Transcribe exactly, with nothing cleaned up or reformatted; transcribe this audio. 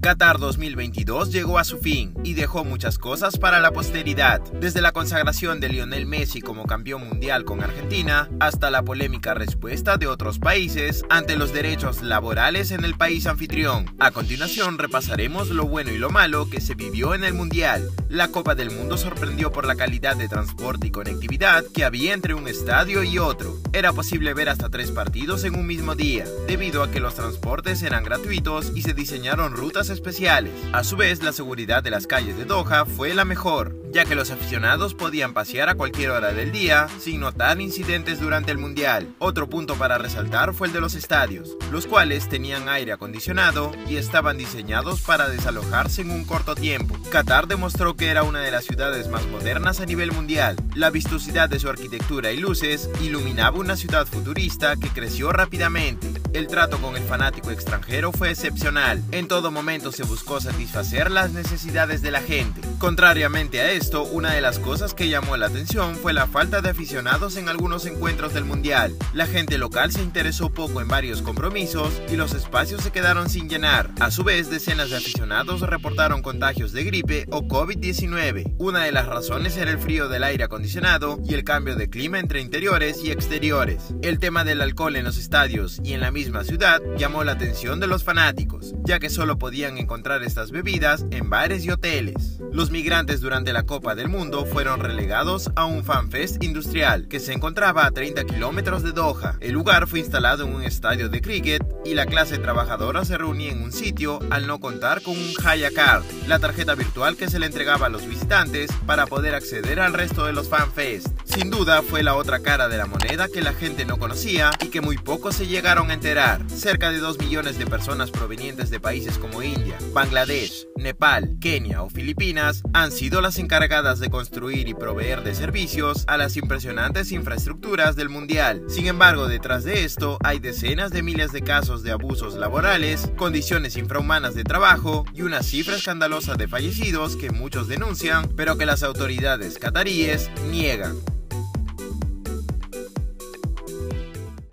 Qatar dos mil veintidós llegó a su fin y dejó muchas cosas para la posteridad, desde la consagración de Lionel Messi como campeón mundial con Argentina hasta la polémica respuesta de otros países ante los derechos laborales en el país anfitrión. A continuación repasaremos lo bueno y lo malo que se vivió en el mundial. La Copa del Mundo sorprendió por la calidad de transporte y conectividad que había entre un estadio y otro. Era posible ver hasta tres partidos en un mismo día, debido a que los transportes eran gratuitos y se diseñaron rutas especiales. A su vez, la seguridad de las calles de Doha fue la mejor, ya que los aficionados podían pasear a cualquier hora del día sin notar incidentes durante el mundial. Otro punto para resaltar fue el de los estadios, los cuales tenían aire acondicionado y estaban diseñados para desalojarse en un corto tiempo. Qatar demostró que era una de las ciudades más modernas a nivel mundial. La vistosidad de su arquitectura y luces iluminaba una ciudad futurista que creció rápidamente. El trato con el fanático extranjero fue excepcional. En todo momento se buscó satisfacer las necesidades de la gente. Contrariamente a esto, una de las cosas que llamó la atención fue la falta de aficionados en algunos encuentros del mundial. La gente local se interesó poco en varios compromisos y los espacios se quedaron sin llenar. A su vez, decenas de aficionados reportaron contagios de gripe o COVID diecinueve. Una de las razones era el frío del aire acondicionado y el cambio de clima entre interiores y exteriores. El tema del alcohol en los estadios y en la misma ciudad llamó la atención de los fanáticos, ya que solo podían encontrar estas bebidas en bares y hoteles. Los migrantes durante la Copa del Mundo fueron relegados a un fanfest industrial que se encontraba a treinta kilómetros de Doha. El lugar fue instalado en un estadio de cricket y la clase trabajadora se reunía en un sitio al no contar con un Haya Card, la tarjeta virtual que se le entregaba a los visitantes para poder acceder al resto de los fanfest. Sin duda fue la otra cara de la moneda que la gente no conocía y que muy pocos se llegaron a enterar. Cerca de dos millones de personas provenientes de países como India, Bangladesh, Nepal, Kenia o Filipinas han sido las encargadas de construir y proveer de servicios a las impresionantes infraestructuras del mundial. Sin embargo, detrás de esto hay decenas de miles de casos de abusos laborales, condiciones infrahumanas de trabajo y una cifra escandalosa de fallecidos que muchos denuncian, pero que las autoridades cataríes niegan.